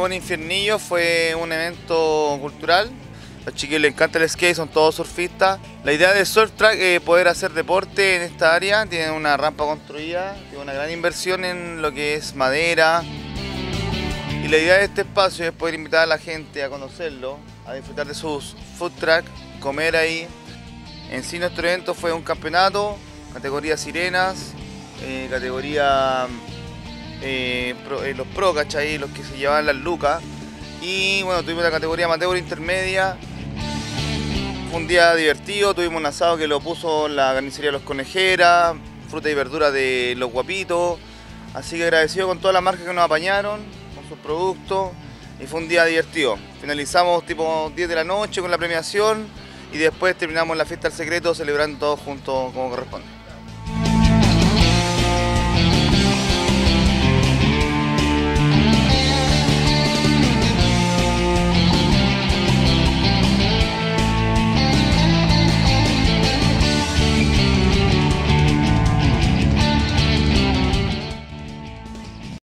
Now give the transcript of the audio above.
presentamos en Infiernillo fue un evento cultural. A los chiquillos les encanta el skate, son todos surfistas. La idea de Surf Track es poder hacer deporte en esta área. Tienen una rampa construida, tiene una gran inversión en lo que es madera. Y la idea de este espacio es poder invitar a la gente a conocerlo, a disfrutar de sus food truck, comer ahí. En sí nuestro evento fue un campeonato, categoría sirenas, categoría los pro, ¿cachai? Los que se llevaban las lucas. Y bueno, tuvimos la categoría amateur intermedia. Fue un día divertido, tuvimos un asado que lo puso la carnicería de los Conejeras, fruta y verdura de los Guapitos. Así que agradecido con todas las marcas que nos apañaron, con sus productos, y fue un día divertido. Finalizamos tipo 10 de la noche con la premiación y después terminamos la fiesta al secreto celebrando todos juntos como corresponde.